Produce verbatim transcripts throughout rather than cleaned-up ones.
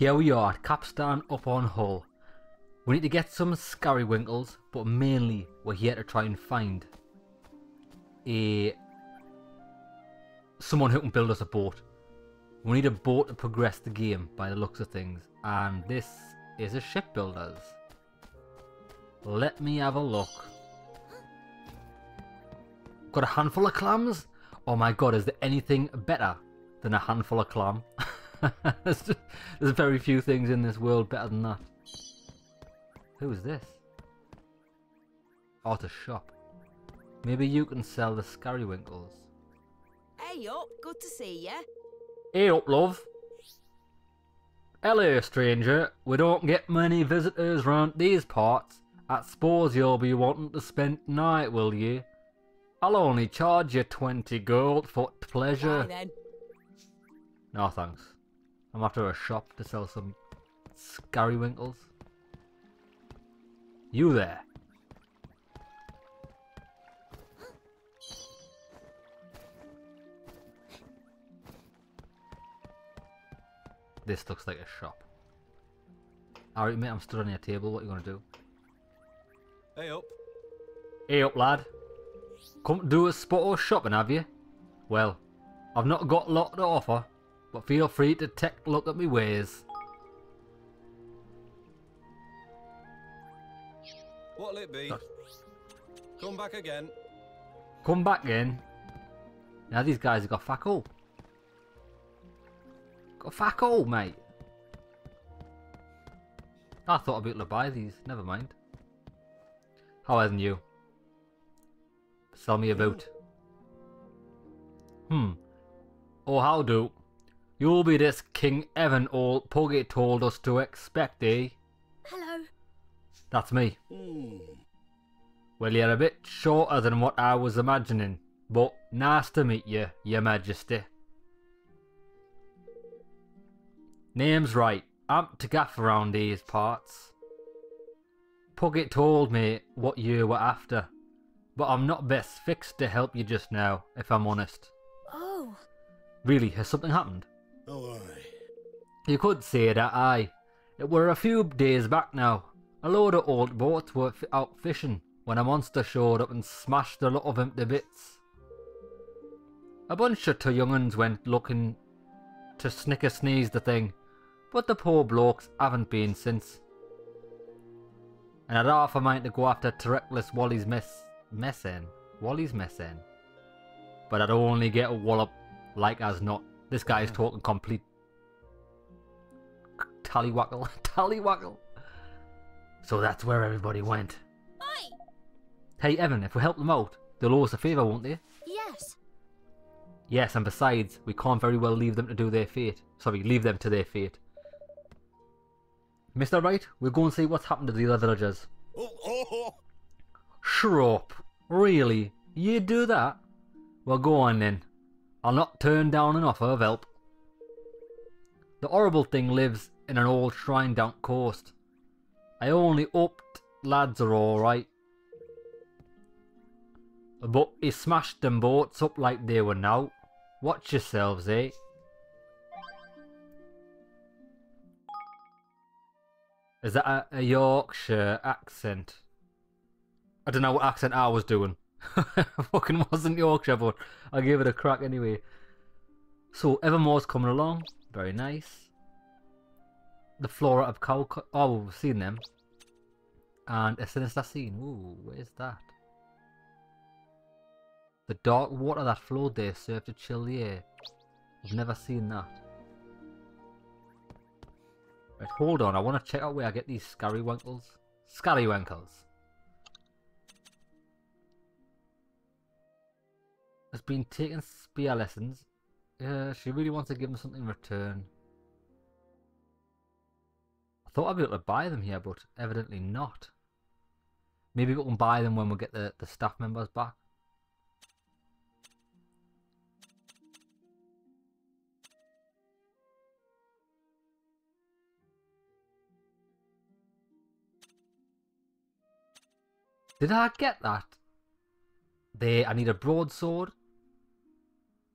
Here we are at Capstan up on Hull. We need to get some Scary Winkles, but mainly we're here to try and find a someone who can build us a boat. We need a boat to progress the game by the looks of things, and this is a shipbuilder's. Let me have a look. Got a handful of clams? Oh my god, is there anything better than a handful of clam? There's very few things in this world better than that. Who is this? Oh, it's a shop. Maybe you can sell the Scary Winkles. Hey up, good to see ya. Hey up, love. Hello, stranger. We don't get many visitors round these parts. I suppose you'll be wanting to spend the night, will you? I'll only charge you twenty gold for pleasure. Bye, then. No thanks. I'm after a shop to sell some Scary Winkles. You there. This looks like a shop. Alright mate, I'm stood on your table, what are you gonna do? Hey up. Hey up, lad. Come do a spot of shopping, have you? Well, I've not got a lot to offer, but feel free to take a look at me ways. What'll it be? God. Come back again. Come back in. Now these guys have got fuck all. Got fuck all, mate. I thought I'd be able to buy these. Never mind. How are you? Sell me a boat. Hmm. Oh, how do? You'll be this King Evan old Puggy told us to expect, eh? Hello. That's me. Mm. Well, you're a bit shorter than what I was imagining, but nice to meet you, Your Majesty. Name's right. I'm to gaff around these parts. Puggy told me what you were after, but I'm not best fixed to help you just now, if I'm honest. Oh. Really, has something happened? Oh, aye. You could say that, aye. It were a few days back now. A load of old boats were out fishing when a monster showed up and smashed a lot of them to bits. A bunch of two young'uns went looking to snicker sneeze the thing, but the poor blokes haven't been since. And I'd half a mind to go after Reckless Wally's mess messin. Wally's messin. But I'd only get a wallop like as not. This guy is talking complete tallywackle. Tallywackle. So that's where everybody went. Oi! Hey Evan, if we help them out, they'll owe us a favour, won't they? Yes. Yes, and besides, we can't very well leave them to do their fate. Sorry, leave them to their fate. Mister Wright, we'll go and see what's happened to the other villagers. Oh, oh, oh. Shrop, really? You do that? Well, go on then. I'll not turn down an offer of help. The horrible thing lives in an old shrine down coast. I only hoped lads are alright. But he smashed them boats up like they were now. Watch yourselves, eh? Is that a, a Yorkshire accent? I don't know what accent I was doing. Fucking wasn't Yorkshire, but I gave it a crack anyway. So, Evermore's coming along. Very nice. The flora of cow. Oh, we've seen them. And a sinister scene. Ooh, where's that? The dark water that flowed there served to chill the air. I've never seen that. Right, hold on. I want to check out where I get these Scary Winkles. Scary Winkles. Has been taking spear lessons. Yeah, she really wants to give him something in return. I thought I'd be able to buy them here, but evidently not. Maybe we can buy them when we get the, the staff members back. Did I get that? There, I need a broadsword.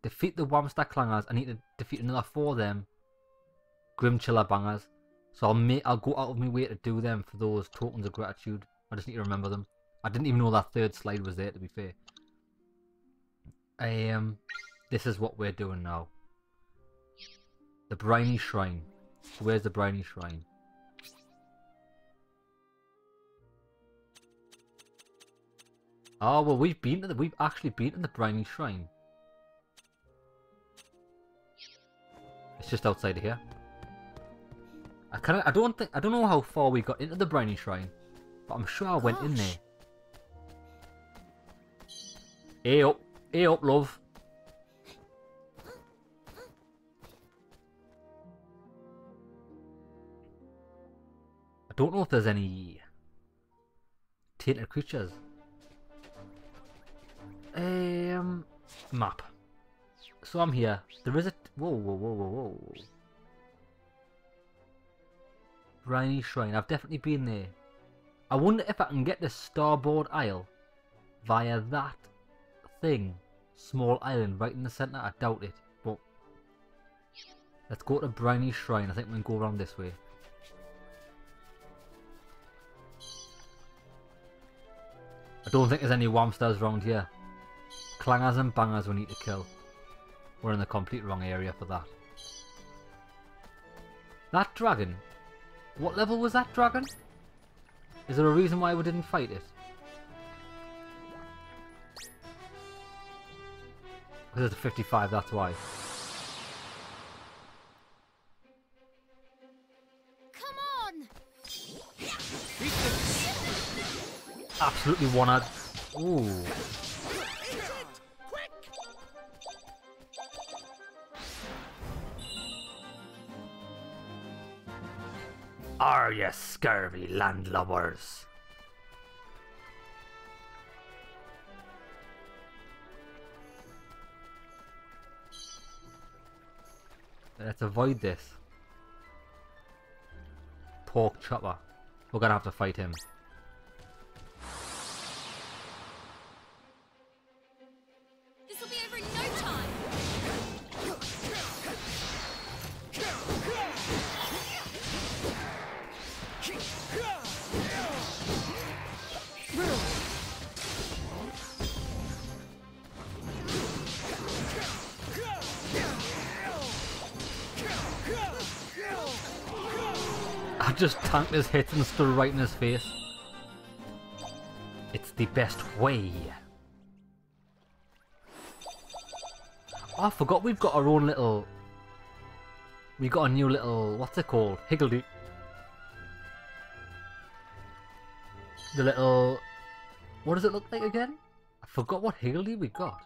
Defeat the Wamsta clangers. I need to defeat another four of them. Grimchilla bangers. So I'll make, I'll go out of my way to do them for those tokens of gratitude. I just need to remember them. I didn't even know that third slide was there, to be fair. Um, this is what we're doing now. The Briny Shrine. So where's the Briny Shrine? Oh well, we've been to the, we've actually been to the Briny Shrine. It's just outside of here. I kind of, I don't think, I don't know how far we got into the Briny Shrine, but I'm sure I went Gosh. in there. Hey up, hey up, love. I don't know if there's any tainted creatures. Um, map. So I'm here. There is a... Whoa, whoa, whoa, whoa, whoa. Briny Shrine. I've definitely been there. I wonder if I can get to Starboard Isle via that thing. Small island right in the centre. I doubt it. But let's go to Briny Shrine. I think we can go around this way. I don't think there's any Wamsters around here. Clangers and bangers we need to kill. We're in the complete wrong area for that. That dragon? What level was that dragon? Is there a reason why we didn't fight it? Because it's a fifty-five, that's why. Come on! Absolutely wanted. Ooh. Are you scurvy landlubbers? Let's avoid this. Pork chopper. We're gonna have to fight him. Just tanked his hits and still right in his face. It's the best way. Oh, I forgot we've got our own little... We got a new little... What's it called? Higgledy. The little... What does it look like again? I forgot what Higgledy we got.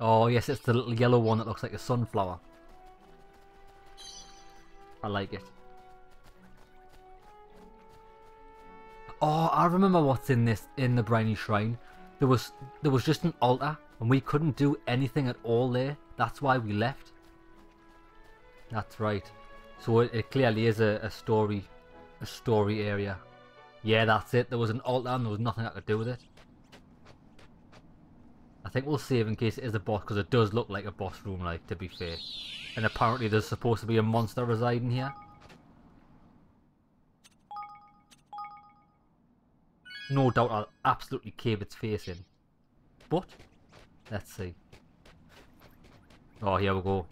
Oh yes, it's the little yellow one that looks like a sunflower. I like it. Oh, I remember what's in this, in the Briny Shrine. There was there was just an altar, and we couldn't do anything at all there. That's why we left. That's right. So it, it clearly is a, a story, a story area. Yeah, that's it. There was an altar, and there was nothing I could do with it. I think we'll save in case it is a boss, because it does look like a boss room, like, to be fair. And apparently there's supposed to be a monster residing here. No doubt I'll absolutely cave its face in. But, let's see. Oh, here we go.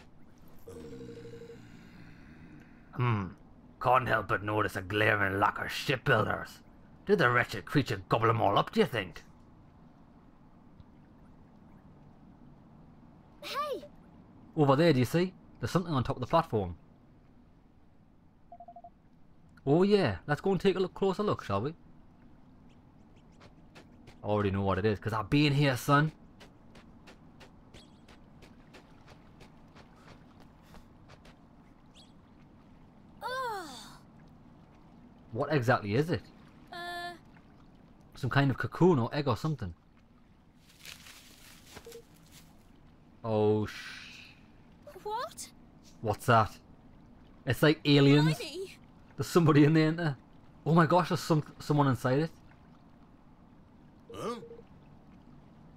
Hmm. Can't help but notice a glaring lack of shipbuilders. Did the wretched creature gobble them all up, do you think? Hey! Over there, do you see? There's something on top of the platform. Oh yeah, let's go and take a look, closer look, shall we? I already know what it is, because I've been here, son. Oh. What exactly is it? Uh. Some kind of cocoon or egg or something. Oh, shh. What? What's that? It's like aliens. Blimey. There's somebody in there, isn't there? Oh my gosh, there's some someone inside it.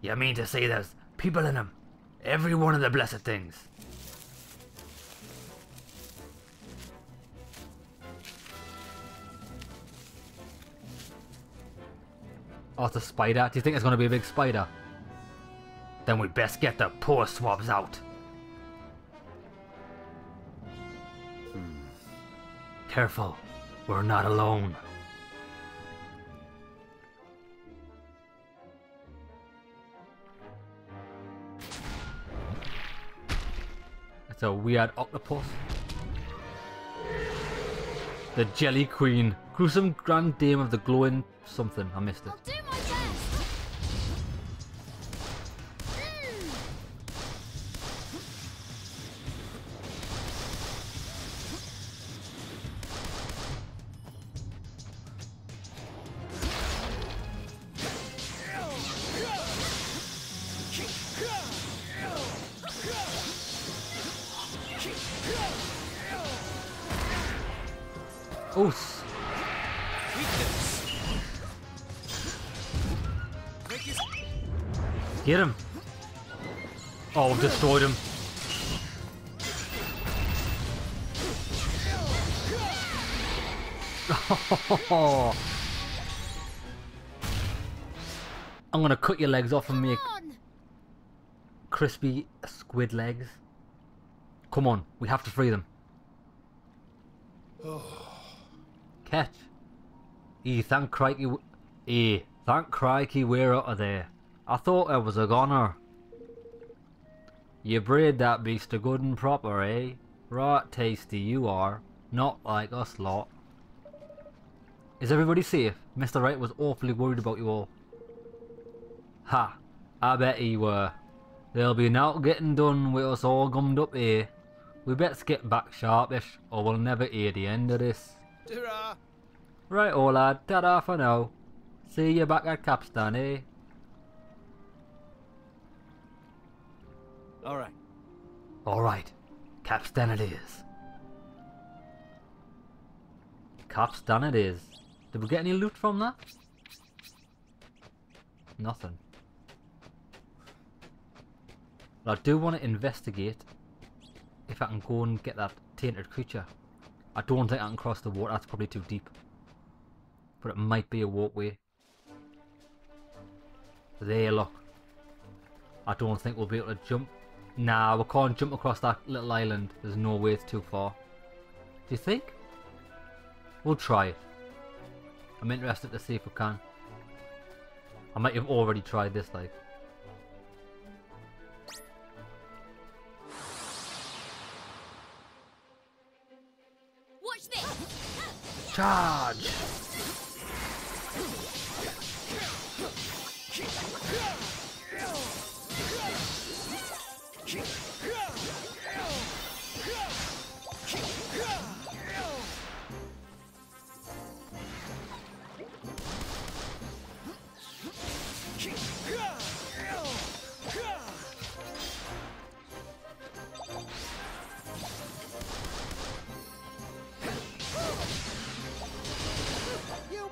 You mean to say there's people in them? Every one of the blessed things. Oh, it's a spider? Do you think it's going to be a big spider? Then we best get the poor swabs out. Hmm. Careful. We're not alone. It's a weird octopus. The Jelly Queen, gruesome grand dame of the glowing something. I missed it. I'll do my best. Mm. Oof. Get him. Oh, destroyed him. I'm gonna cut your legs off and make crispy squid legs. Come on, we have to free them. Oh. Ketch. E thank crikey, E thank crikey, we're out of there. I thought I was a goner. You braid that beast a good and proper, eh? Right tasty you are. Not like us lot. Is everybody safe? Mister Wright was awfully worried about you all. Ha, I bet he were. There'll be naught getting done with us all gummed up here. We best get back sharpish or we'll never hear the end of this. Ta-ra. Right, all lad. Ta-ra for now. See you back at Capstan, eh? All right. All right. Capstan it is. Capstan it is. Did we get any loot from that? Nothing. But I do want to investigate if I can go and get that tainted creature. I don't think I can cross the water, that's probably too deep. But it might be a walkway. There, look. I don't think we'll be able to jump. Nah, we can't jump across that little island. There's no way, it's too far. Do you think? We'll try it. I'm interested to see if we can. I might have already tried this, like. Charge!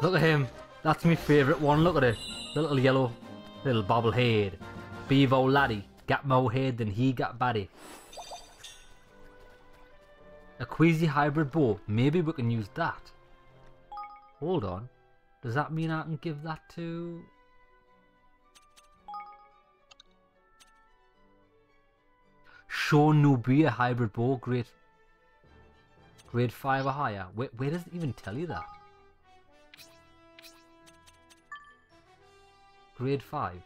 Look at him. That's my favourite one. Look at it. The little yellow, little bobblehead. Bevo laddie. Got more head than he got baddie. A queasy hybrid bow. Maybe we can use that. Hold on. Does that mean I can give that to... Show newbie a hybrid bow. Grade... Grade five or higher. Where, where does it even tell you that? Grade five.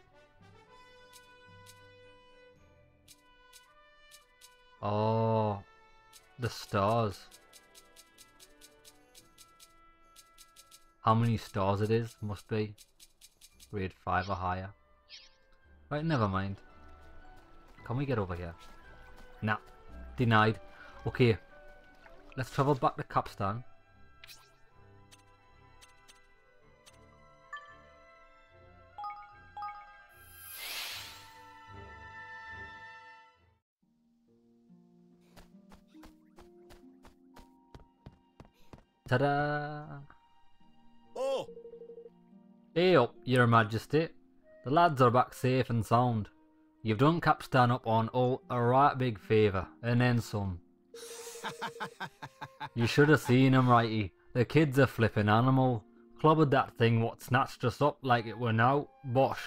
Oh, the stars. How many stars it is? Must be grade five or higher. Right, never mind. Can we get over here? Nah, denied. Okay, let's travel back to Capstan. Ta-da! Oh! Hey up, Your Majesty. The lads are back safe and sound. You've done Capstan up on all a right big favour, and then some. You should have seen them, righty. The kid's a flippin' animal. clobbered that thing what snatched us up like it were now bosh.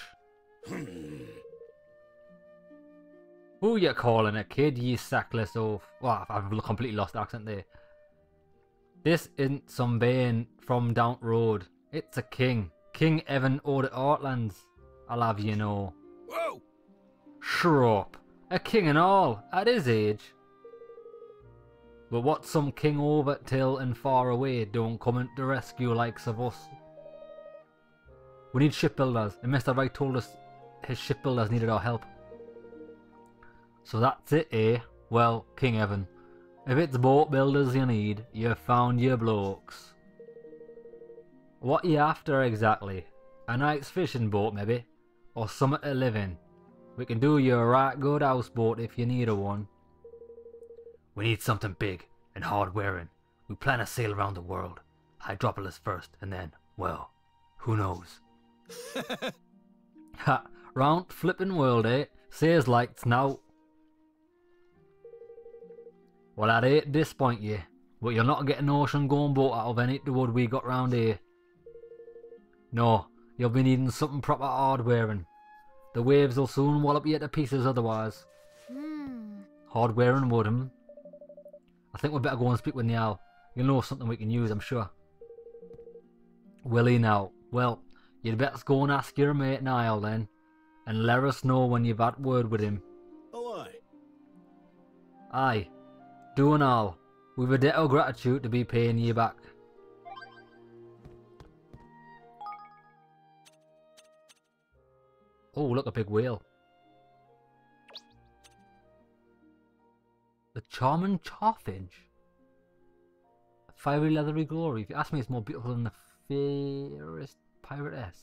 Who you calling a kid, ye sackless oaf? Wow, I've completely lost the accent there. This isn't some bane from down road. It's a king. King Evan o'er the Outlands. I'll have you know. Whoa! Shrop. A king and all, at his age. But what some king over till and far away don't come to rescue likes of us. We need shipbuilders, and Mister Wright told us his shipbuilders needed our help. So that's it, eh? Well, King Evan, if it's boat builders you need, you've found your blokes. What you after exactly? A night's fishing boat maybe? Or something to live in? We can do you a right good houseboat if you need a one. We need something big and hard wearing. We plan a sail around the world. Hydropolis first and then, well, who knows? Ha! Round flippin' world, eh? Says lights now. Well, I'd hate to disappoint you, but you'll not get an ocean going boat out of any the wood we got round here. No, you'll be needing something proper hard wearing. The waves will soon wallop you to pieces otherwise. Mm. Hard wearing wood, hmm? I think we'd better go and speak with Niall. You'll know something we can use, I'm sure. Will he now? Well, you'd better go and ask your mate Niall then, and let us know when you've had word with him. Oh, aye. Aye. Do and all. We've a debt of gratitude to be paying you back. Oh, look, a big whale. The charming charfinch. A fiery, leathery glory. If you ask me, it's more beautiful than the fairest piratess.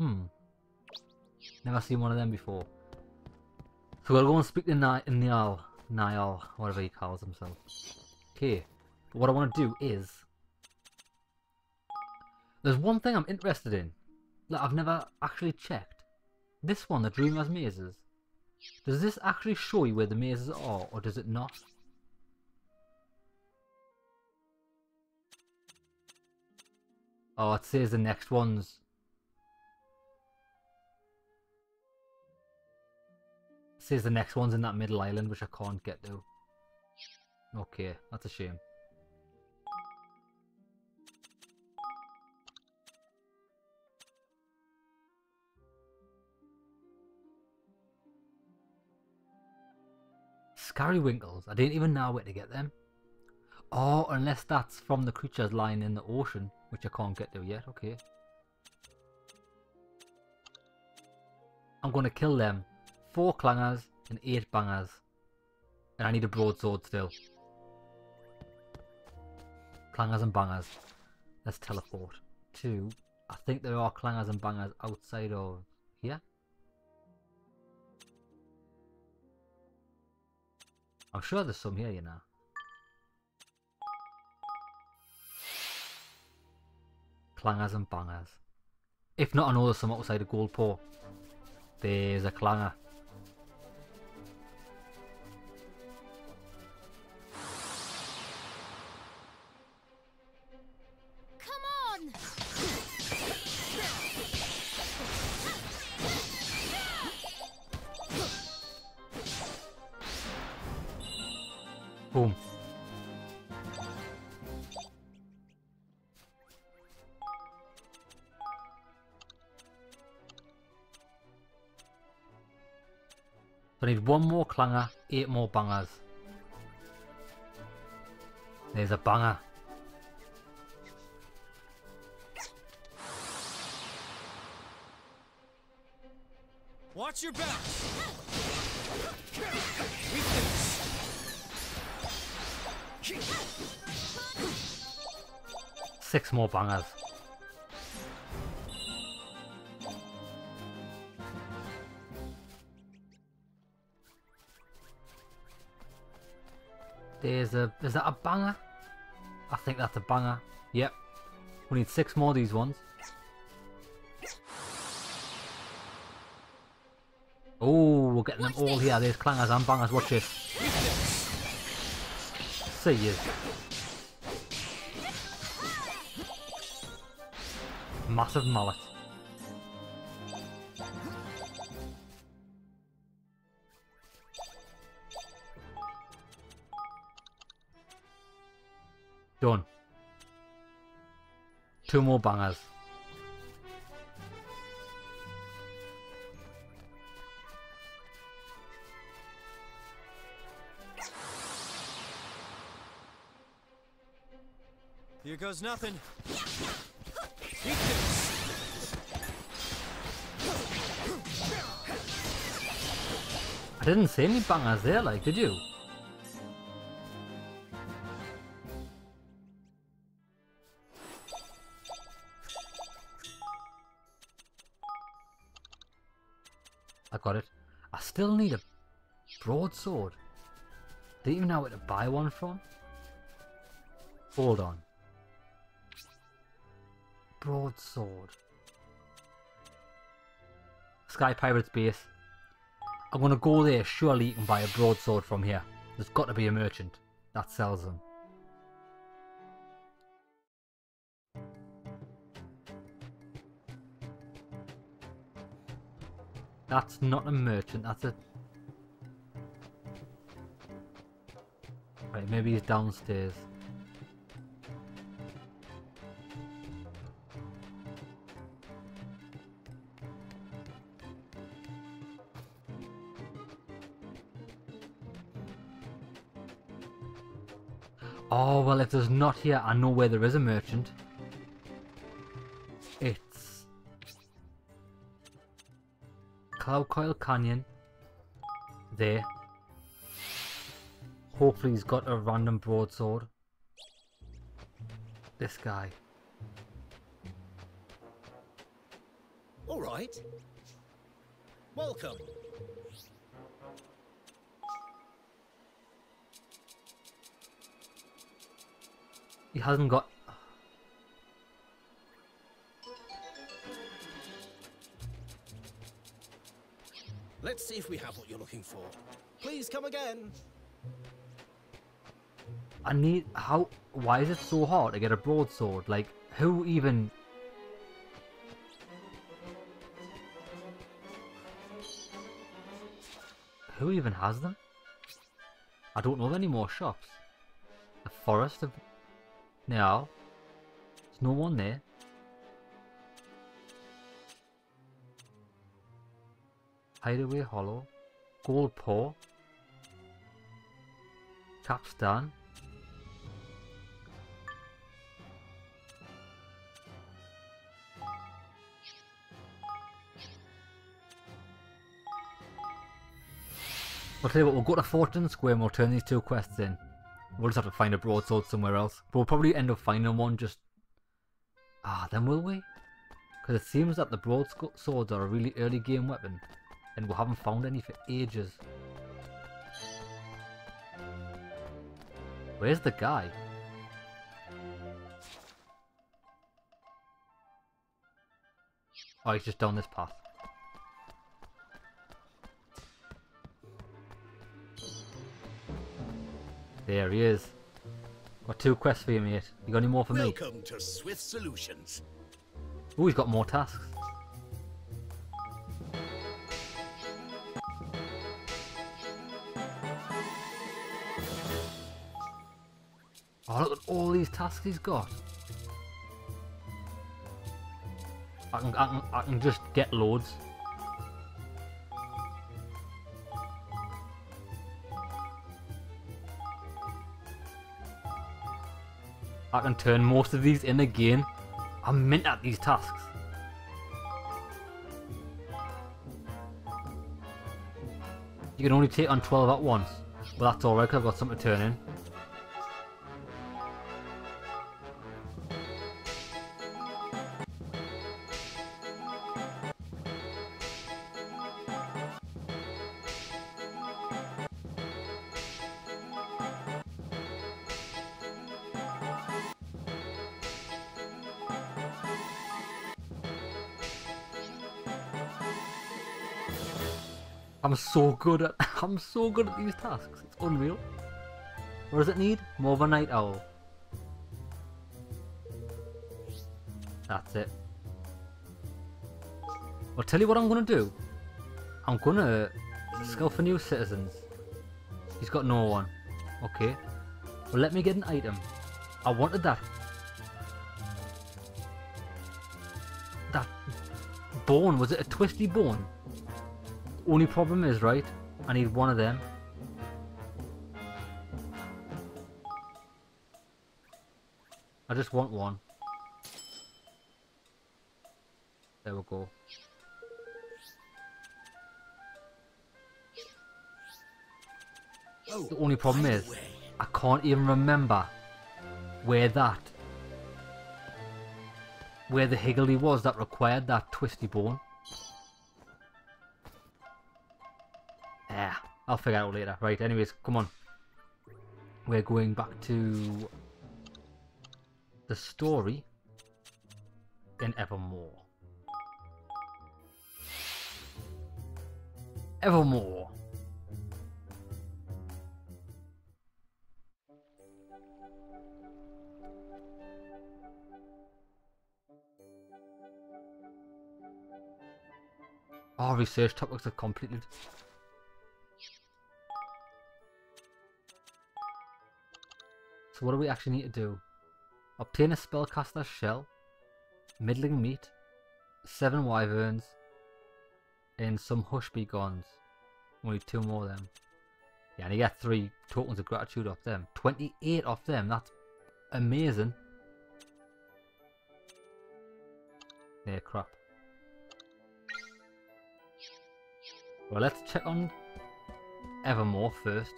Hmm. Never seen one of them before. So we'll go and speak to Ni Niall, Niall, whatever he calls himself. Okay. But what I want to do is... there's one thing I'm interested in that I've never actually checked. This one, the Dreamer's Mazes. Does this actually show you where the mazes are, or does it not? Oh, it says the next ones. It says the next one's in that middle island, which I can't get to. Okay, that's a shame. Scary Winkles. I didn't even know where to get them. Oh, unless that's from the creatures lying in the ocean, which I can't get to yet. Okay. I'm going to kill them. Four clangers and eight bangers. And I need a broadsword still. Clangers and bangers. Let's teleport. Two. I think there are clangers and bangers outside of here. I'm sure there's some here, you know. Clangers and bangers. If not, I know there's some outside of Goldpaw. There's a clanger. Come on! Boom. So I need one more clanger, eight more bangers. There's a banger. Watch your back. Six more bangers. There's a... is that a banger? I think that's a banger. Yep. We need six more of these ones. Oh, we're getting them all here. There's clangers and bangers. Watch this. See you. Massive mallet. Done. Two more bangers. Here goes nothing. Eat this. I didn't see any bangers there, like, did you? I got it. I still need a broadsword. Do you even know where to buy one from? Hold on. Broadsword. Sky Pirates base. I'm gonna go there. Surely you can buy a broadsword from here. There's got to be a merchant that sells them. That's not a merchant, that's a... Right, maybe he's downstairs. Oh, well, if there's not here, I know where there is a merchant. It's... Cloudcoil Canyon. There. Hopefully he's got a random broadsword. This guy. Alright. Welcome. He hasn't got... Let's see if we have what you're looking for. Please come again. I need... How... Why is it so hard to get a broadsword? Like, who even... Who even has them? I don't know of any more shops. The forest of... Now, there's no one there. Hideaway Hollow, Goldpaw, Capstan. We'll tell you what, we'll go to Fortune Square and we'll turn these two quests in. We'll just have to find a broadsword somewhere else. But we'll probably end up finding one just... Ah, then will we? Because it seems that the broadswords are a really early game weapon. And we haven't found any for ages. Where's the guy? Oh, he's just down this path. There he is. Got two quests for you, mate. You got any more for me? Welcome to Swift Solutions. Ooh, he's got more tasks. Oh, look at all these tasks he's got. I can, I can, I can just get loads. I can turn most of these in again. I'm mint at these tasks. You can only take on twelve at once. Well, that's alright because I've got something to turn in. I'm so good at I'm so good at these tasks. It's unreal. What does it need? More of a night owl. That's it. I'll tell you what I'm going to do. I'm going to scout for new citizens. He's got no one. Okay. Well, let me get an item. I wanted that. That bone. Was it a twisty bone? Only problem is, right, I need one of them. I just want one. There we go. Oh, the only problem is, I can't even remember where that, where the Higgledy was that required that twisty bone. Yeah, I'll figure it out later. Right, anyways, come on. We're going back to the story in Evermore. Evermore. Our research topics are completed. So what do we actually need to do? Obtain a spellcaster's shell, middling meat, seven wyverns, and some hushbegons. Only two more of them. Yeah, and you get three tokens of gratitude off them. twenty-eight off them, that's amazing. Yeah, crap. Well, let's check on Evermore first.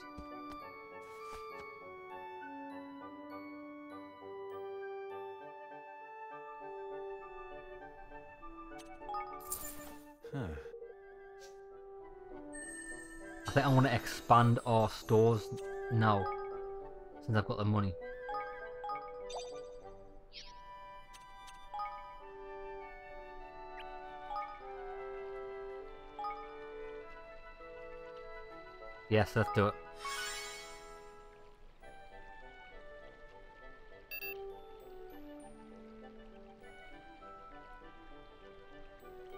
Huh. I think I want to expand our stores now, since I've got the money. Yes, let's do it.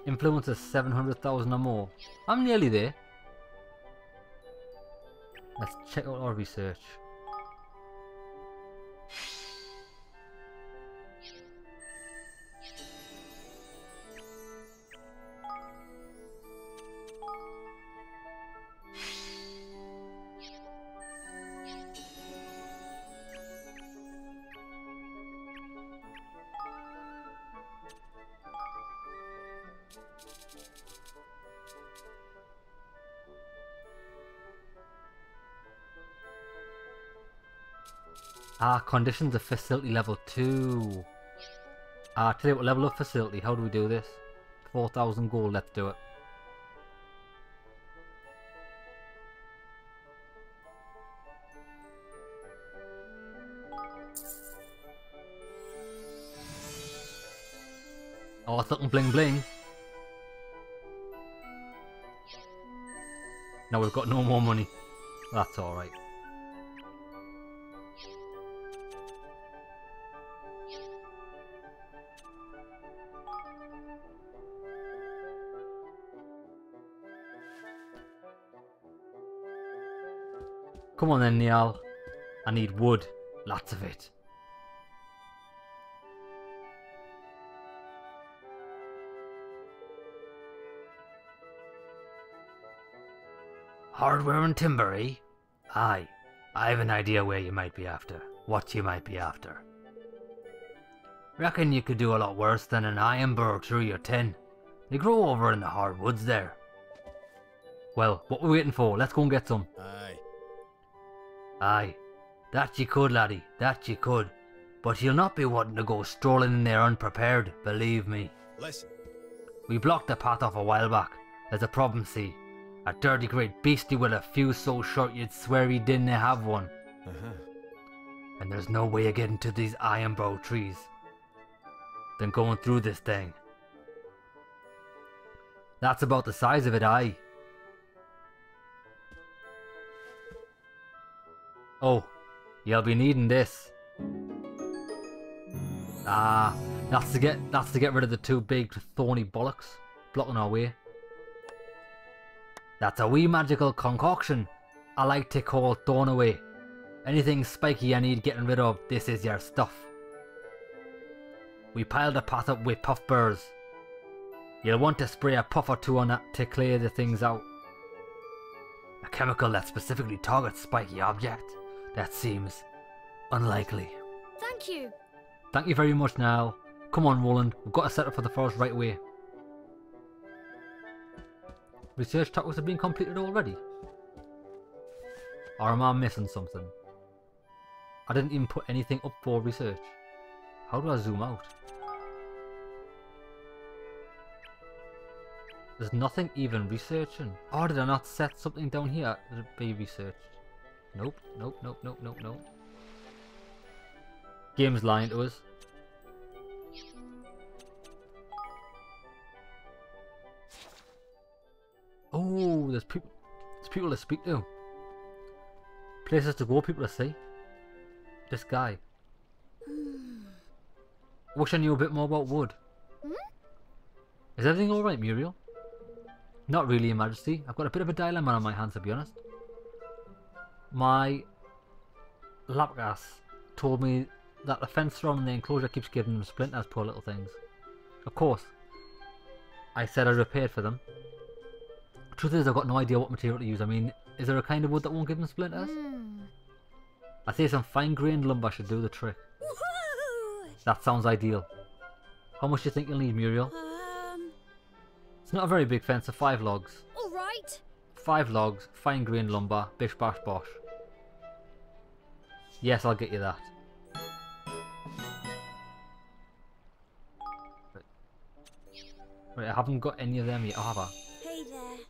Influence is seven hundred thousand or more. I'm nearly there. Let's check out our research. Ah, conditions of facility level two. Ah, tell you what, level of facility. How do we do this? four thousand gold, let's do it. Oh, it's looking bling bling. Now we've got no more money. That's alright. Come on then, Niall. I need wood. Lots of it. Hardware and timber, eh? Aye. I have an idea where you might be after. What you might be after. Reckon you could do a lot worse than an iron burrow through your tin. They grow over in the hardwoods there. Well, what are we waiting for? Let's go and get some. Aye. Aye, that ye could, laddie, that ye could. But you'll not be wanting to go strolling in there unprepared, believe me. Listen. We blocked the path off a while back. There's a problem, see. A dirty great beastie with a fuse so short you'd swear he didn't have one. Uh-huh. And there's no way of getting to these ironbow trees than going through this thing. That's about the size of it, aye. Oh, you'll be needing this. Ah, that's to get that's to get rid of the two big thorny bollocks. blocking our way. That's a wee magical concoction I like to call Thorn Away. Anything spiky I need getting rid of, this is your stuff. We piled the path up with puff burrs. You'll want to spray a puff or two on that to clear the things out. A chemical that specifically targets spiky objects. That seems unlikely. Thank you. Thank you very much, Niall. Come on, Roland. We've got to set up for the forest right away. Research tackles have been completed already. Or am I missing something? I didn't even put anything up for research. How do I zoom out? There's nothing even researching. Or did I not set something down here to be researched? Nope, nope, nope, nope, nope, nope. Game's lying to us. Oh, there's people, there's people to speak to. Places to go, people to see. This guy. Wish I knew a bit more about wood. Is everything alright, Muriel? Not really, Your Majesty. I've got a bit of a dilemma on my hands, to be honest. My lapras told me that the fence around the enclosure keeps giving them splinters, poor little things. Of course, I said I repaired for them. Truth is, I've got no idea what material to use. I mean, is there a kind of wood that won't give them splinters? Mm. I say some fine-grained lumber should do the trick. Whoa. That sounds ideal. How much do you think you'll need, Muriel? Um... It's not a very big fence, so five logs. All right. Five logs, fine-grained lumber, bish bash bosh. Yes, I'll get you that. Right, right I haven't got any of them yet, oh, have I? Hey there.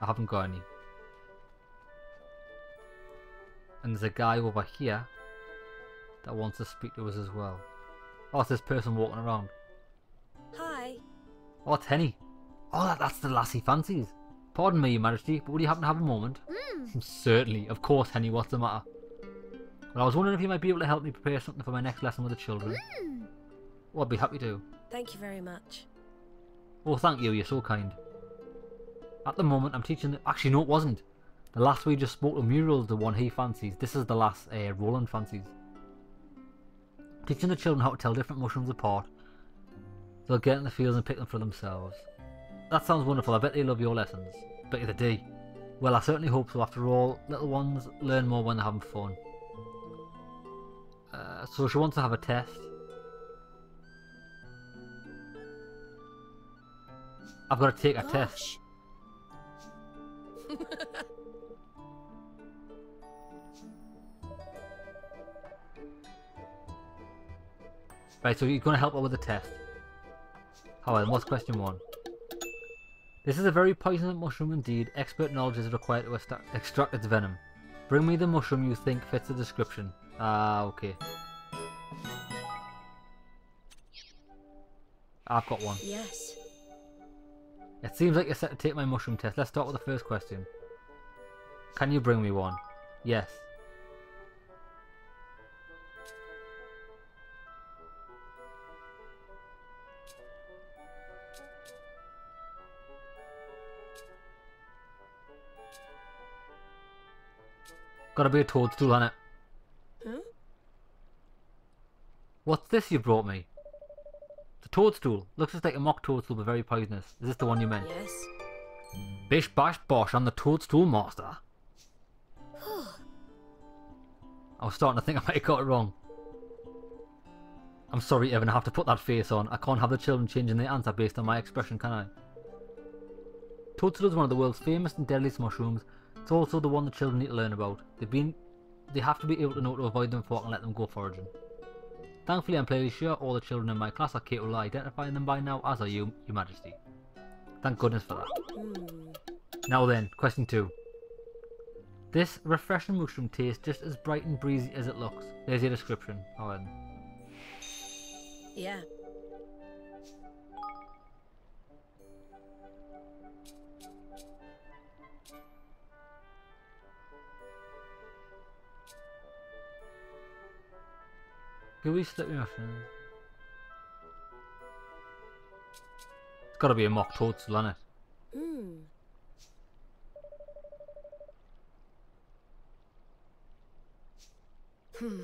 I haven't got any. And there's a guy over here that wants to speak to us as well. Oh, it's this person walking around. Hi. Oh, it's Henny. Oh, that, that's the lassie fancies. Pardon me, Your Majesty, but would you happen to have a moment? Mm. Certainly. Of course, Henny, what's the matter? Well, I was wondering if you might be able to help me prepare something for my next lesson with the children. Mm. Well, I'd be happy to. Thank you very much. Oh, thank you. You're so kind. At the moment, I'm teaching... The... Actually, no, it wasn't. The last we just spoke to Muriel's the one he fancies. This is the last uh, Roland fancies. Teaching the children how to tell different mushrooms apart. They'll get in the fields and pick them for themselves. That sounds wonderful. I bet they love your lessons. Bet you they do. Well, I certainly hope so. After all, little ones learn more when they're having fun. Uh, so she wants to have a test. I've got to take a Gosh. test. Right, so you're going to help her with the test. How then? What's question one? This is a very poisonous mushroom indeed. Expert knowledge is required to extract its venom. Bring me the mushroom you think fits the description. Ah, uh, okay. I've got one. Yes. It seems like you're set to take my mushroom test. Let's start with the first question. Can you bring me one? Yes. Gotta be a toadstool on it. Huh? What's this you brought me? The toadstool. Looks just like a mock toadstool but very poisonous. Is this the one you meant? Yes. Bish bash bosh, I'm the toadstool master. I was starting to think I might have got it wrong. I'm sorry, Evan, I have to put that face on. I can't have the children changing their answer based on my expression, can I? Toadstool is one of the world's famous and deadliest mushrooms. It's also the one the children need to learn about. They've been, they have to be able to know to avoid them fork and let them go foraging. Thankfully, I'm fairly sure all the children in my class are capable of identifying them by now, as are you, Your Majesty. Thank goodness for that. Mm. Now then, question two. This refreshing mushroom tastes just as bright and breezy as it looks. There's your description. All right. Yeah. Gooey slippery mushroom. gotta be a mock toadstool, isn't it? Mm. Hmm.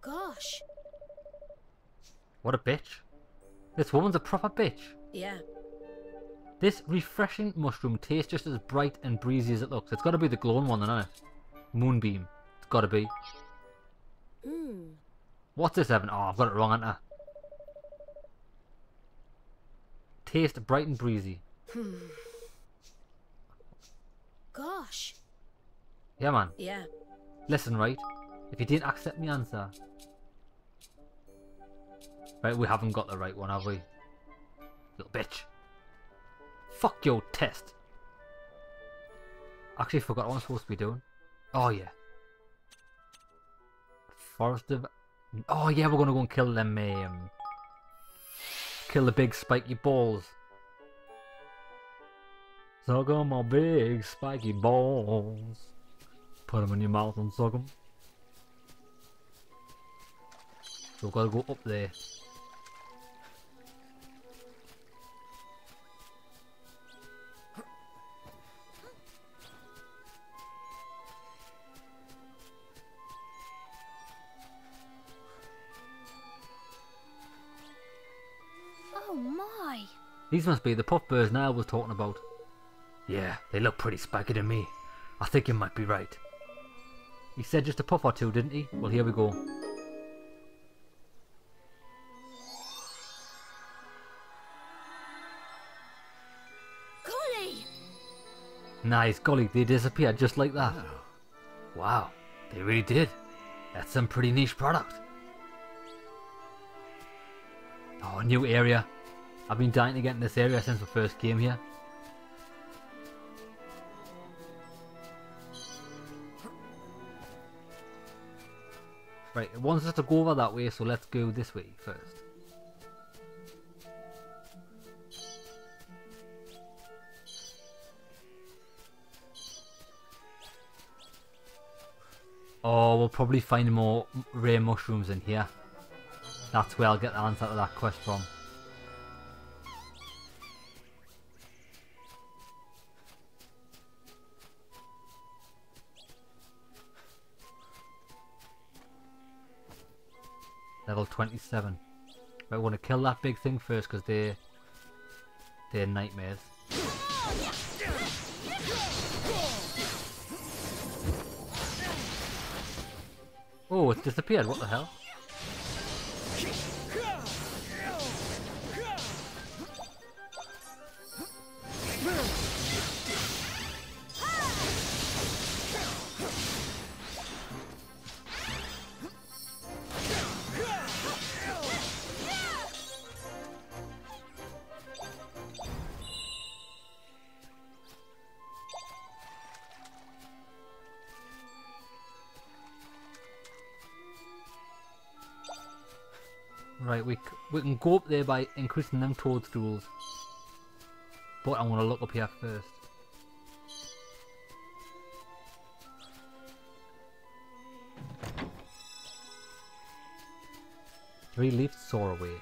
Gosh. What a bitch. This woman's a proper bitch. Yeah. This refreshing mushroom tastes just as bright and breezy as it looks. It's got to be the glowing one, isn't it? Moonbeam. It's got to be. Mm. What's this, Evan? Oh, I've got it wrong, haven't I? Taste bright and breezy. Hmm. Gosh. Yeah, man. Yeah. Listen, right? If you didn't accept my answer... Right, we haven't got the right one, have we? Little bitch. Fuck your test. Actually, forgot what I'm supposed to be doing. Oh, yeah. Forest of... Oh, yeah, we're going to go and kill them. Um, kill the big spiky balls. Suck on my big spiky balls. Put them in your mouth and suck them. So we've got to go up there. These must be the puff birds Niall was talking about. Yeah, they look pretty spiky to me. I think you might be right. He said just a puff or two, didn't he? Well, here we go. Golly! Nice, golly, they disappeared just like that. Oh. Wow, they really did. That's some pretty niche product. Oh, a new area. I've been dying to get in this area since we first came here. Right, it wants us to go over that way, so let's go this way first. Oh, we'll probably find more rare mushrooms in here. That's where I'll get the answer to that quest from. Level twenty-seven. Right, we want to kill that big thing first because they're, they're nightmares. Oh, it's disappeared. What the hell? Right, we, we can go up there by increasing them toadstools. But I want to look up here first. Three-leafed sorrowway.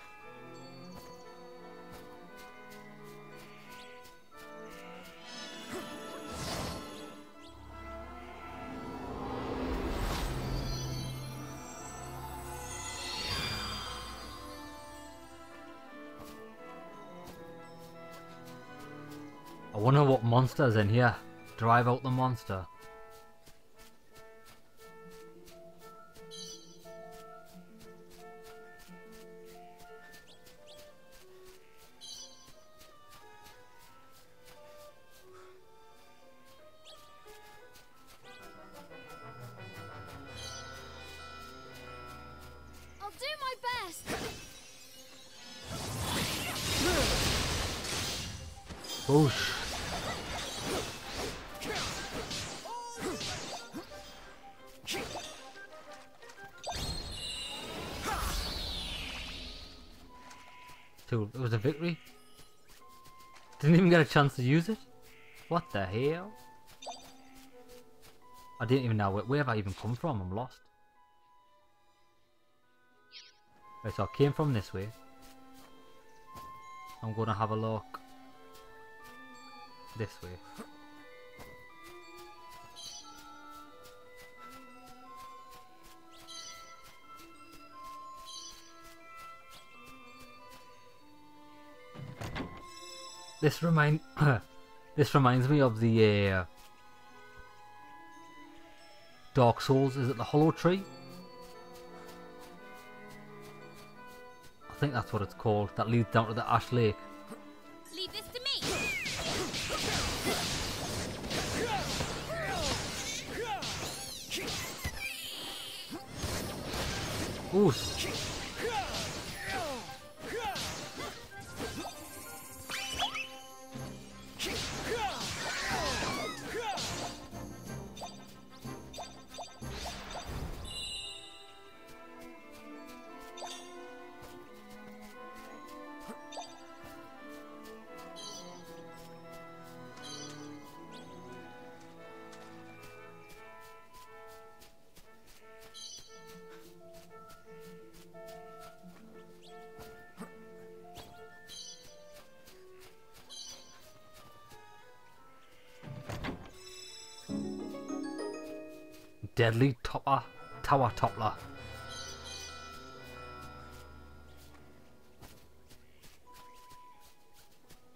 Monsters in here. Drive out the monster. I'll do my best. Boosh. It was a victory. Didn't even get a chance to use it. What the hell? I I didn't even know where, where have I even come from. I'm lost. Right, so I came from this way. I'm gonna have a look this way. This remind this reminds me of the uh, Dark Souls. Is it the Hollow Tree? I think that's what it's called. That leads down to the Ash Lake. Leave this to me. Ooh. Deadly Topper Tower Toppler.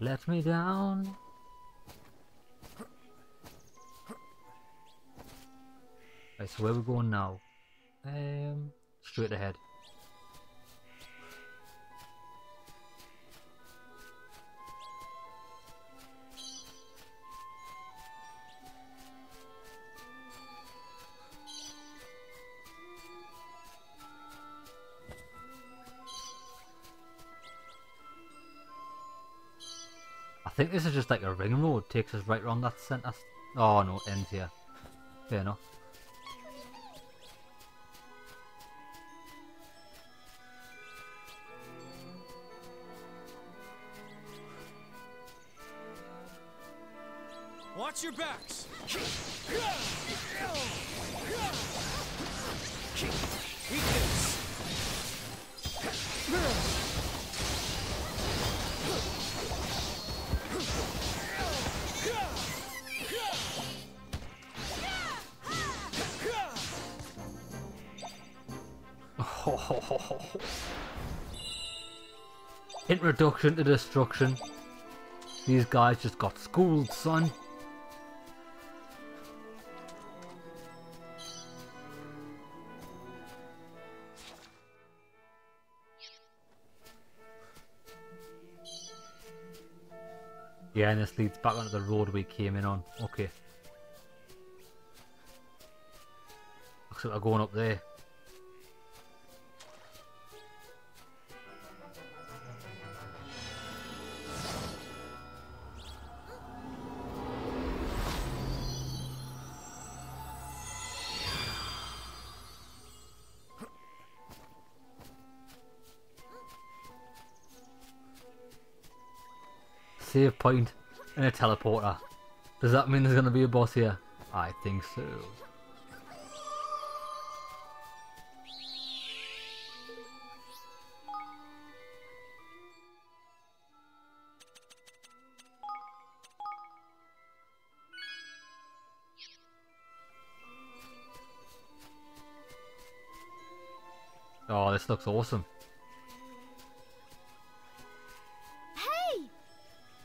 Let me down. Right, so where are we going now? Um, straight ahead. I think this is just like a ring road, takes us right around that centre. Oh no, it ends here. Fair enough. Watch your backs. Weakness. Introduction to destruction. These guys just got schooled, son. Yeah, and this leads back onto the road we came in on. Okay. Looks like we're going up there. Save point and a teleporter. Does that mean there's going to be a boss here? I think so. Oh, this looks awesome.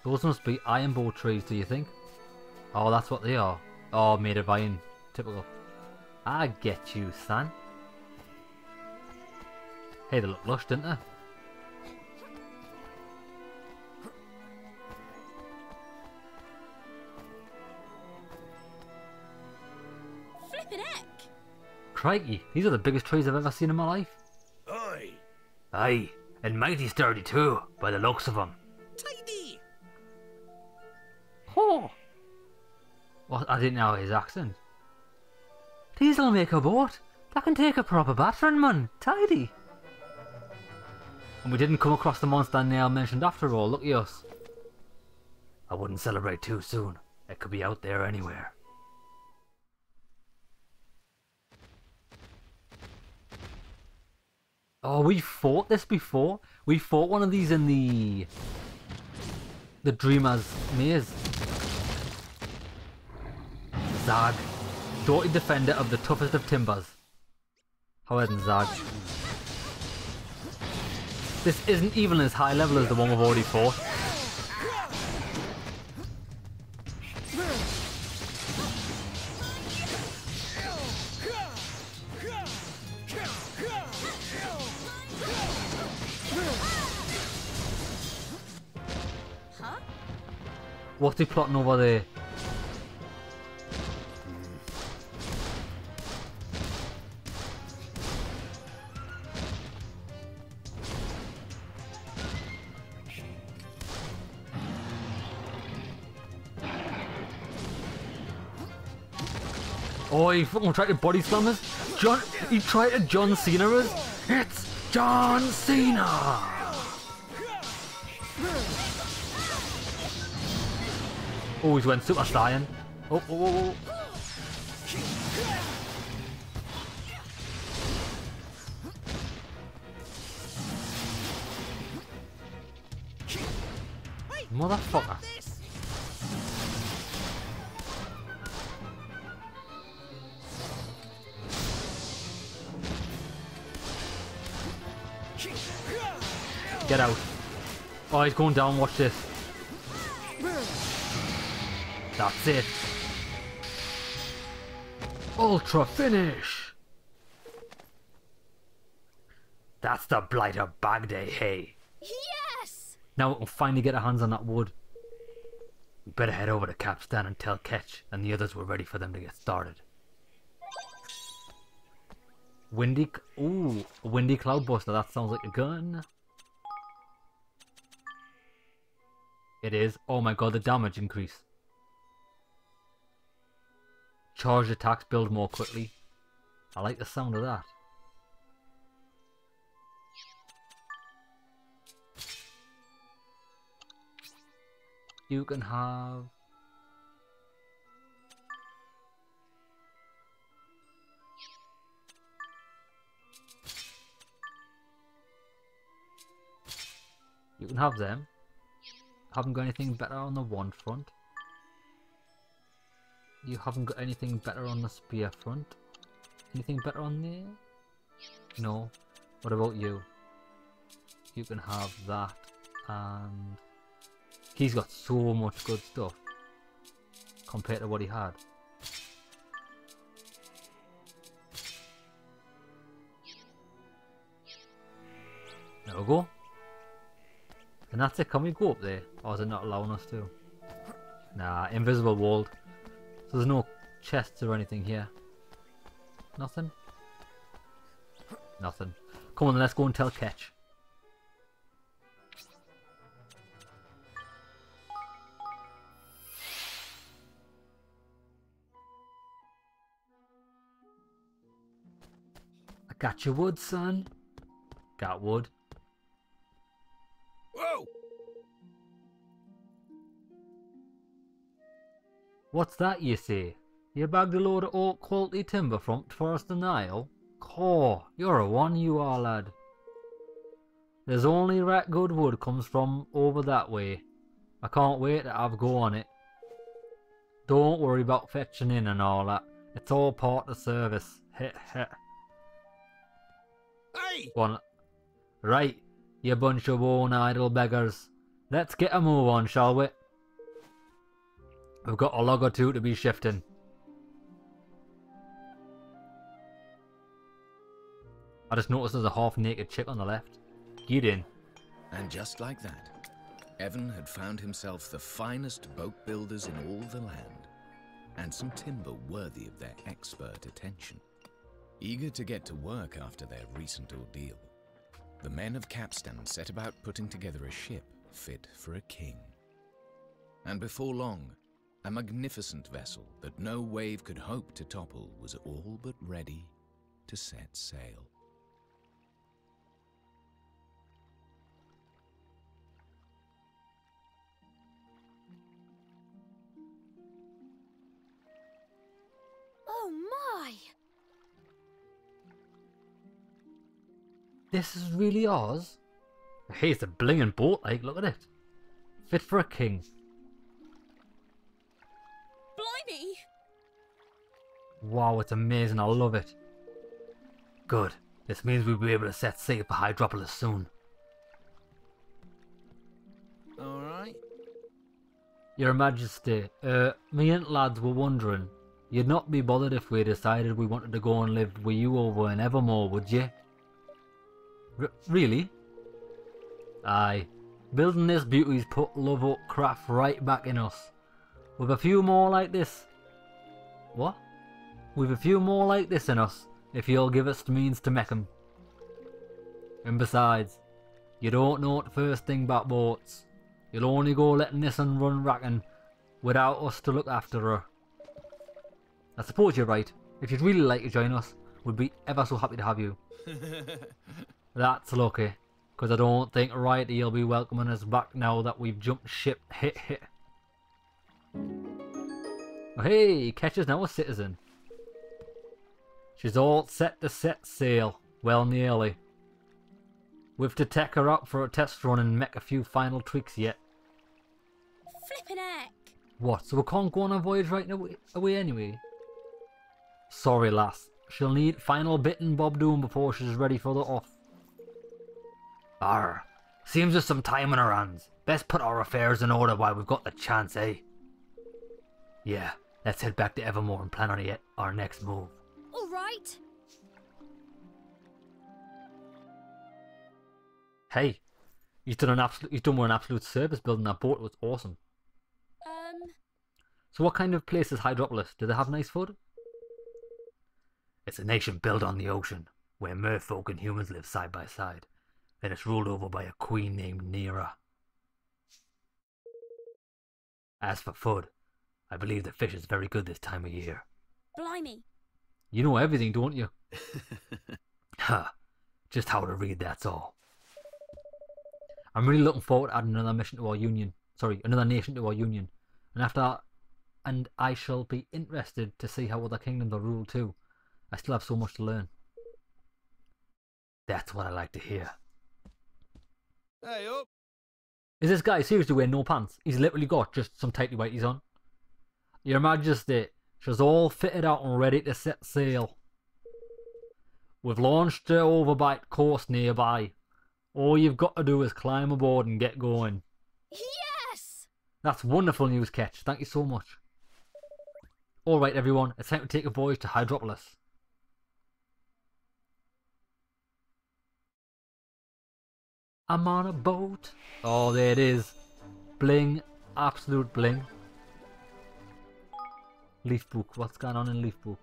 Those must be iron bow trees, do you think? Oh, that's what they are. Oh, made of iron. Typical. I get you, son. Hey, they look lush, didn't they? Flippin' heck! Crikey, these are the biggest trees I've ever seen in my life. Aye. Aye, and mighty sturdy too, by the looks of them. Oh, well, I didn't know his accent. Diesel make a boat that can take a proper battering, man. Tidy. And we didn't come across the monster Niall mentioned after all. Look at us. I wouldn't celebrate too soon. It could be out there anywhere. Oh, we fought this before. We fought one of these in the... the Dreamer's Maze. Zagg. Doughty defender of the toughest of timbers. How then, Zagg? This isn't even as high level as the one we've already fought. What's he plotting over there? Oh, he fucking tried to body slam us. John, he tried to John Cena us. It's John Cena! Oh, he's went Super Saiyan. Oh, oh, oh. Motherfucker. Get out. Oh, he's going down. Watch this. That's it. Ultra finish. That's the blighter bag day, hey. Yes. Now we can finally get our hands on that wood. We better head over to Capstan and tell Ketch and the others we're ready for them to get started. Windy, ooh, Windy Cloud Buster. That sounds like a gun. It is. Oh my god, the damage increase. Charged attacks build more quickly. I like the sound of that. You can have... You can have them. Haven't got anything better on the wand front. You haven't got anything better on the spear front. Anything better on there? No. What about you? You can have that. And he's got so much good stuff compared to what he had. There we go. And that's it. Can we go up there? Or is it not allowing us to? Nah, invisible walled. There's no chests or anything here. Nothing? Nothing. Come on, let's go and tell Ketch. I got your wood, son. Got wood. Whoa! What's that you say? You bagged a load of oak quality timber from Forest and Niall? Caw, you're a one you are, lad. There's only right good wood comes from over that way. I can't wait to have a go on it. Don't worry about fetching in and all that. It's all part of the service. Heh heh. Hey! One. Right, you bunch of worn idle beggars. Let's get a move on, shall we? We've got a log or two to be shifting. I just noticed there's a half-naked chick on the left. Get in. And just like that, Evan had found himself the finest boat builders in all the land, and some timber worthy of their expert attention. Eager to get to work after their recent ordeal, the men of Capstan set about putting together a ship fit for a king. And before long, a magnificent vessel that no wave could hope to topple was all but ready to set sail. Oh my! This is really ours? Hey, it's a blingin' boat, like, look at it. Fit for a king. Blimey! Wow, it's amazing, I love it. Good. This means we'll be able to set sail for Hydropolis soon. Alright. Your Majesty, uh, me and lads were wondering, you'd not be bothered if we decided we wanted to go and live with you over in Evermore, would you? R really? Aye. Building this beauty's put love up craft right back in us. With a few more like this... What? With a few more like this in us, if you'll give us the means to make 'em. And besides, you don't know the first thing about boats. You'll only go letting this one run racking without us to look after her. I suppose you're right. If you'd really like to join us, we'd be ever so happy to have you. That's lucky, because I don't think Righty will be welcoming us back now that we've jumped ship. Hit hit. Oh, hey, Ketch is now a citizen. She's all set to set sail, well nearly. We've to take her out for a test run and make a few final tweaks yet. Flippin' heck! What, so we can't go on a voyage right away anyway? Sorry lass, she'll need final bit and bob doing before she's ready for the off. Arr, seems there's some time on our hands. Best put our affairs in order while we've got the chance, eh? Yeah, let's head back to Evermore and plan on our next move. Alright! Hey, you've done an absolute, you've done an absolute service building that boat, it was awesome. Um... So what kind of place is Hydropolis? Do they have nice food? It's a nation built on the ocean, where merfolk and humans live side by side. Then it's ruled over by a queen named Nera. As for food, I believe the fish is very good this time of year. Blimey! You know everything, don't you? Huh, just how to read, that's all. I'm really looking forward to adding another mission to our union. Sorry, another nation to our union. And after that, and I shall be interested to see how other kingdoms are ruled too. I still have so much to learn. That's what I like to hear. Hey up! Is this guy seriously wearing no pants? He's literally got just some tighty whities on. Your Majesty, she's all fitted out and ready to set sail. We've launched her over by coast nearby. All you've got to do is climb aboard and get going. Yes! That's wonderful news, Ketch. Thank you so much. Alright everyone, it's time to take a voyage to Hydropolis. I'm on a boat. Oh, there it is. Bling. Absolute bling. Leafbook. What's going on in Leafbook?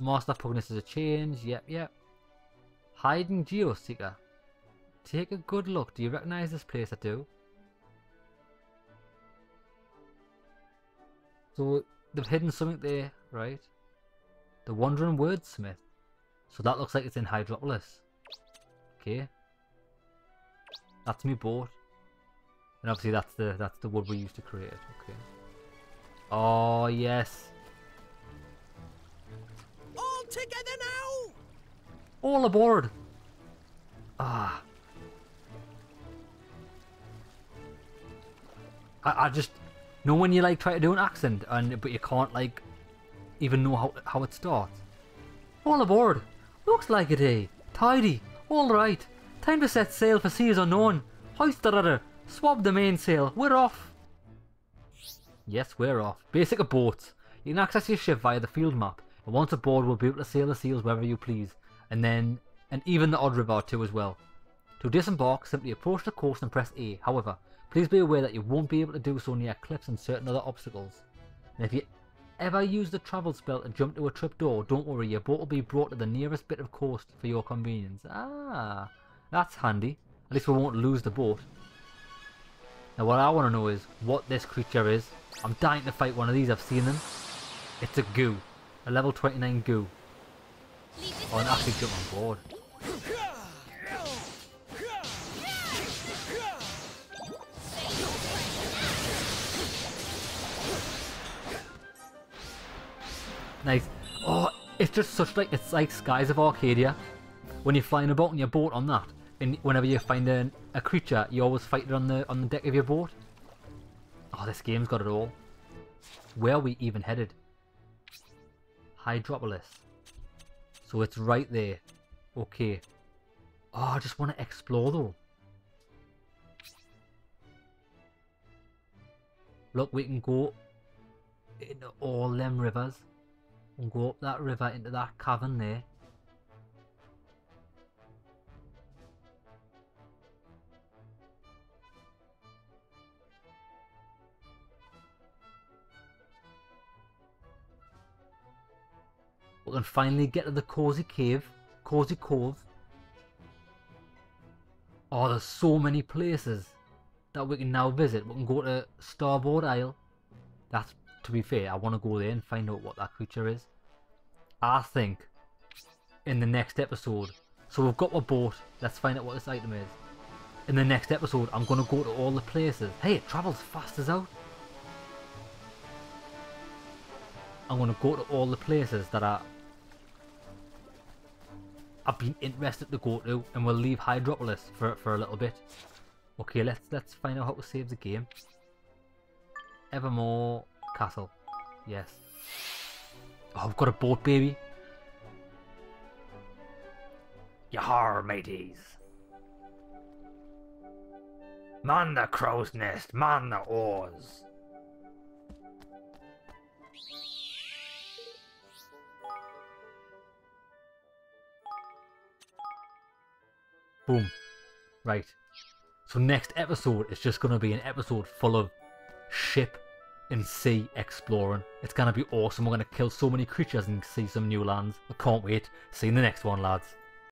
Master Pugness is a change. Yep, yep. Hiding Geoseeker. Take a good look. Do you recognise this place? I do. So they've hidden something there, right? The Wandering Wordsmith. So that looks like it's in Hydropolis. Okay. That's me boat. And obviously that's the that's the wood we used to create. Okay. Oh yes. All together now. All aboard! Ah. I, I just know when you like try to do an accent and but you can't like even know how how it starts. All aboard! Looks like a day. Tidy. All right. Time to set sail for seas unknown. Hoist the rudder. Swab the mainsail. We're off. Yes, we're off. Basic of boats. You can access your ship via the field map. And once aboard, we'll be able to sail the seas wherever you please. And then, and even the odd river too as well. To disembark, simply approach the coast and press A. However, please be aware that you won't be able to do so near cliffs and certain other obstacles. And if you ever use the travel spell to jump to a trapdoor, don't worry, your boat will be brought to the nearest bit of coast for your convenience. Ah, that's handy. At least we won't lose the boat. Now what I want to know is what this creature is. I'm dying to fight one of these, I've seen them. It's a goo. A level twenty-nine goo. Oh, and actually jump on board. Nice. Oh, it's just such like, it's like Skies of Arcadia. When you're flying about and you're boat on that, and whenever you find a, a creature, you always fight it on the on the deck of your boat. Oh, this game's got it all. Where are we even headed? Hydropolis. So it's right there. Okay. Oh, I just want to explore though. Look, we can go into all them rivers and go up that river into that cavern there. We can finally get to the cozy cave, cozy cove. Oh, there's so many places that we can now visit. We can go to Starboard Isle. That's, to be fair, I want to go there and find out what that creature is. I think in the next episode, so we've got a boat, let's find out what this item is. In the next episode, I'm going to go to all the places. Hey, it travels fast as out. I'm going to go to all the places that I, I've been interested to go to, and we'll leave Hydropolis for, for a little bit. Okay, let's let's find out how to save the game. Evermore Castle. Yes. Oh, we've got a boat, baby. Yahar, mateys. Man the crow's nest, man the oars. Boom. Right. So next episode is just going to be an episode full of ship and sea exploring. It's going to be awesome. We're going to kill so many creatures and see some new lands. I can't wait. See you in the next one, lads.